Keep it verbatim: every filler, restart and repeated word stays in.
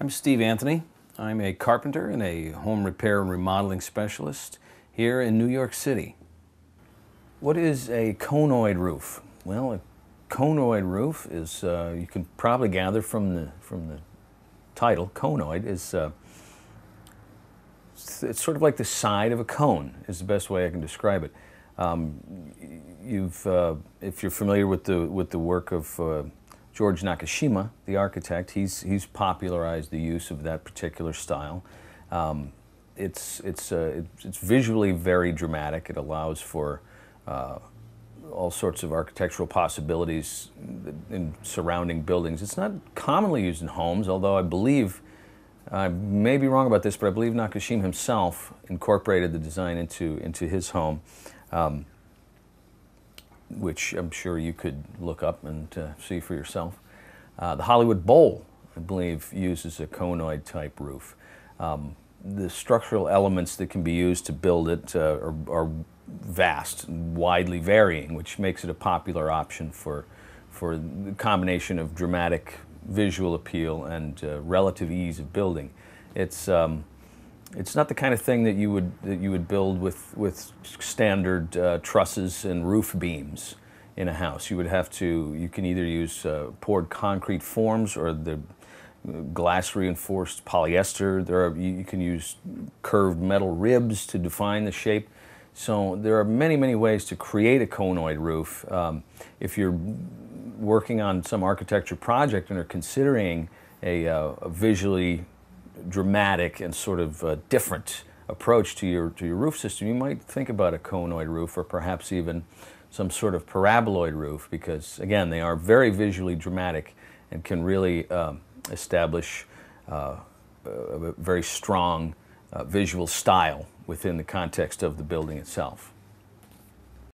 I'm Steve Anthony. I'm a carpenter and a home repair and remodeling specialist here in New York City. What is a conoid roof? Well, a conoid roof is, uh, you can probably gather from the, from the title, conoid is, uh, it's sort of like the side of a cone is the best way I can describe it. Um, you've, uh, if you're familiar with the, with the work of uh, George Nakashima, the architect, he's, he's popularized the use of that particular style. Um, it's, it's, uh, it's, it's visually very dramatic. It allows for uh, all sorts of architectural possibilities in surrounding buildings. It's not commonly used in homes, although I believe, I may be wrong about this, but I believe Nakashima himself incorporated the design into, into his home. Um, which I'm sure you could look up and uh, see for yourself. Uh, the Hollywood Bowl, I believe, uses a conoid-type roof. Um, the structural elements that can be used to build it uh, are, are vast and widely varying, which makes it a popular option for, for the combination of dramatic visual appeal and uh, relative ease of building. It's, um, It's not the kind of thing that you would that you would build with with standard uh, trusses and roof beams in a house. You would have to. You can either use uh, poured concrete forms or the glass reinforced polyester. There are, you can use curved metal ribs to define the shape. So there are many many ways to create a conoid roof. Um, if you're working on some architecture project and are considering a, uh, a visually dramatic and sort of uh, different approach to your to your roof system, you might think about a conoid roof or perhaps even some sort of paraboloid roof, because again they are very visually dramatic and can really um, establish uh, a very strong uh, visual style within the context of the building itself.